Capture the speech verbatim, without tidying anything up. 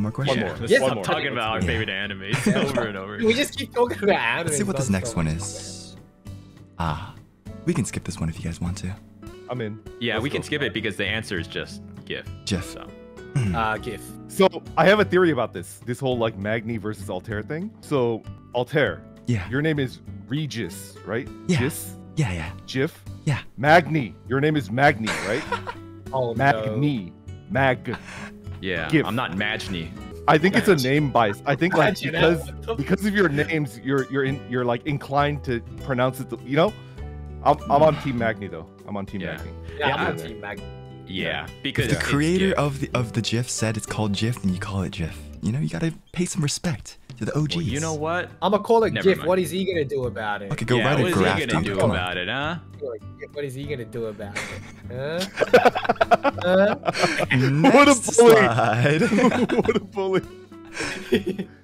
One more question? Yeah, one more. Yes, one I'm more. talking about our favorite yeah. anime over and over. We just keep talking about anime. Let's see what this next one is. Ah, we can skip this one if you guys want to. I'm in. Yeah, Let's we can skip it because the answer is just Jif. Jif. So. Mm. Uh, Jif. So I have a theory about this. This whole like Magni versus Altare thing. So Altare. Yeah. Your name is Regis, right? Yeah. Jis? Yeah, yeah. Jif. Yeah. Magni. Your name is Magni, right? Oh, Magni. No. Mag. Yeah. Jif. I'm not Magni. I think Mag it's a name bias. I think like because because of your names, you're you're in you're like inclined to pronounce it. You know. I'm, I'm on Team Magni though. I'm on Team yeah. Magni. Yeah, yeah, I'm on Team Magni. Yeah, because the creator of the of the GIF said it's called GIF, and you call it GIF. You know, you gotta pay some respect to the O Gs. Well, you know what? I'm gonna call it Never GIF. Mind. What is he gonna do about it? Okay, go yeah, right at Grafton. What is he gonna do Come about on. it, huh? What is he gonna do about it? Huh? Huh? What a bully! What a bully!